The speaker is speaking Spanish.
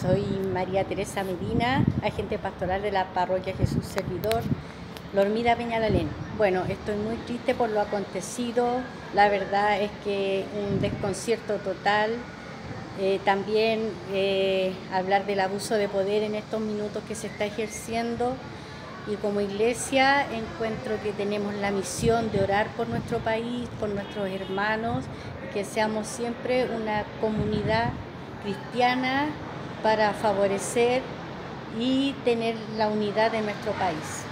Soy María Teresa Medina, agente pastoral de la parroquia Jesús Servidor, Lo Hermida, Peñalolén. Bueno, estoy muy triste por lo acontecido, la verdad es que un desconcierto total. También hablar del abuso de poder en estos minutos que se está ejerciendo, y como iglesia encuentro que tenemos la misión de orar por nuestro país, por nuestros hermanos, que seamos siempre una comunidad cristiana para favorecer y tener la unidad de nuestro país.